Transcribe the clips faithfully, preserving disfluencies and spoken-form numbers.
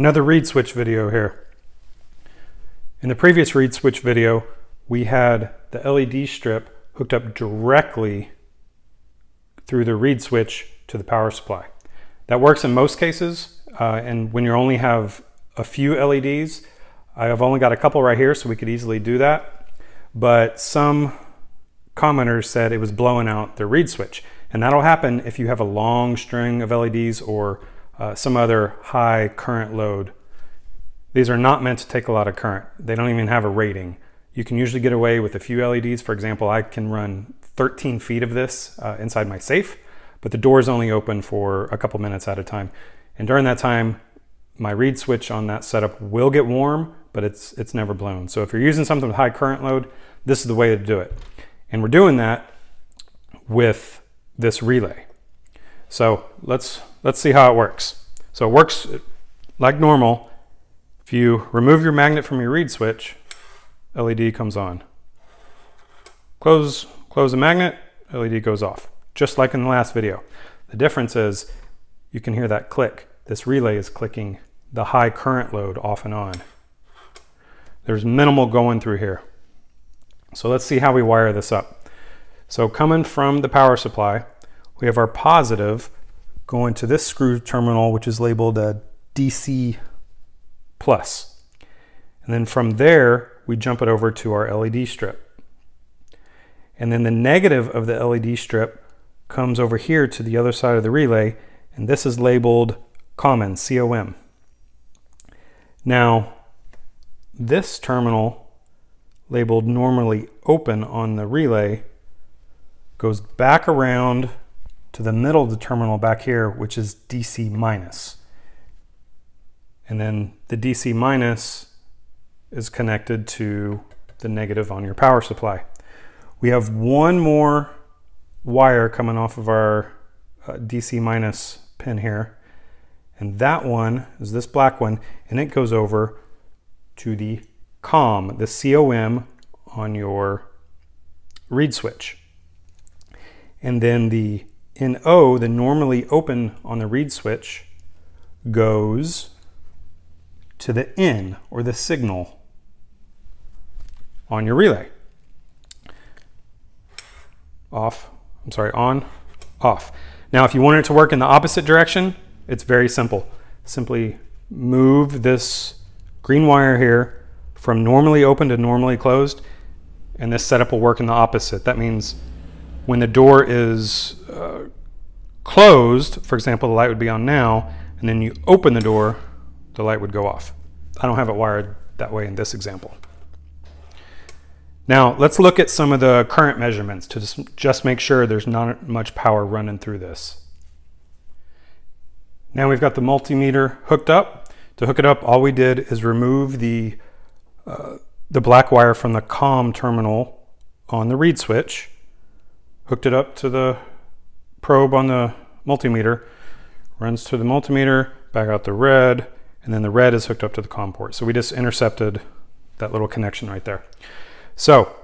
Another reed switch video here. In the previous reed switch video, we had the L E D strip hooked up directly through the reed switch to the power supply. That works in most cases, uh, and when you only have a few L E Ds, I've only got a couple right here, so we could easily do that. But some commenters said it was blowing out the reed switch, and that'll happen if you have a long string of L E Ds or uh, some other high current load. These are not meant to take a lot of current. They don't even have a rating. You can usually get away with a few L E Ds. For example, I can run thirteen feet of this uh, inside my safe, but the door is only open for a couple minutes at a time. And during that time, my reed switch on that setup will get warm, but it's, it's never blown. So if you're using something with high current load, this is the way to do it. And we're doing that with this relay. So let's, let's see how it works. So it works like normal. If you remove your magnet from your reed switch, L E D comes on. Close, close the magnet, L E D goes off, just like in the last video. The difference is you can hear that click. This relay is clicking the high current load off and on. There's minimal going through here. So let's see how we wire this up. So coming from the power supply, we have our positive going to this screw terminal, which is labeled a D C plus. And then from there, we jump it over to our L E D strip. And then the negative of the L E D strip comes over here to the other side of the relay, and this is labeled common, C O M. Now, this terminal, labeled normally open on the relay, goes back around to the middle of the terminal back here, which is D C minus. And then the D C minus is connected to the negative on your power supply. We have one more wire coming off of our uh, D C minus pin here, and that one is this black one, and it goes over to the COM, the C O M on your reed switch. And then the N O, the normally open on the reed switch, goes to the N, or the signal, on your relay. Off, I'm sorry, on, off. Now, if you want it to work in the opposite direction, it's very simple. Simply move this green wire here from normally open to normally closed, and this setup will work in the opposite. That means when the door is uh, closed, for example, the light would be on now, and then you open the door, the light would go off. I don't have it wired that way in this example. Now, let's look at some of the current measurements to just make sure there's not much power running through this. Now we've got the multimeter hooked up. To hook it up, all we did is remove the, uh, the black wire from the COM terminal on the reed switch, hooked it up to the probe on the multimeter, runs to the multimeter, back out the red, and then the red is hooked up to the COM port. So we just intercepted that little connection right there. So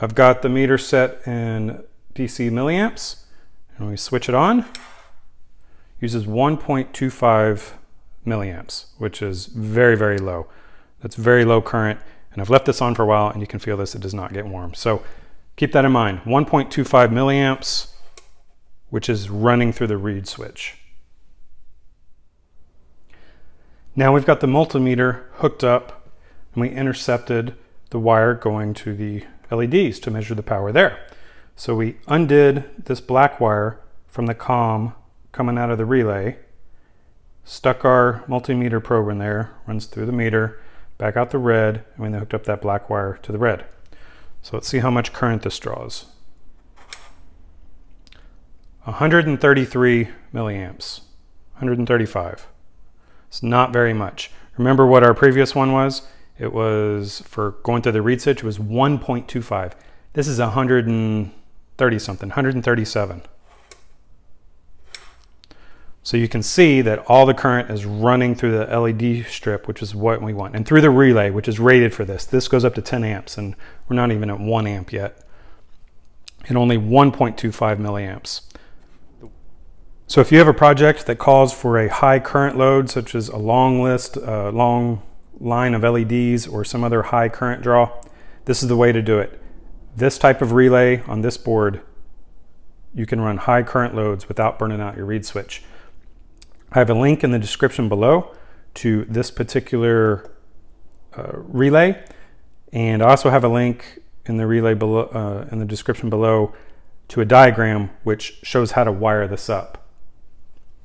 I've got the meter set in D C milliamps, and we switch it on. It uses one point two five milliamps, which is very, very low. That's very low current, and I've left this on for a while, and you can feel this, it does not get warm. So keep that in mind, one point two five milliamps, which is running through the reed switch. Now we've got the multimeter hooked up, and we intercepted the wire going to the L E Ds to measure the power there. So we undid this black wire from the COM coming out of the relay, stuck our multimeter probe in there, runs through the meter, back out the red, and we then hooked up that black wire to the red. So let's see how much current this draws. one hundred thirty-three milliamps, one hundred thirty-five. It's not very much. Remember what our previous one was? It was, for going through the reed switch, it was one point two five. This is one hundred thirty something, one hundred thirty-seven. So you can see that all the current is running through the L E D strip, which is what we want, and through the relay, which is rated for this. This goes up to ten amps, and we're not even at one amp yet, and only one point two five milliamps. So if you have a project that calls for a high current load, such as a long list, a long line of L E Ds, or some other high current draw, this is the way to do it. This type of relay on this board, you can run high current loads without burning out your reed switch. I have a link in the description below to this particular uh, relay, and I also have a link in the relay below, uh, in the description below to a diagram which shows how to wire this up.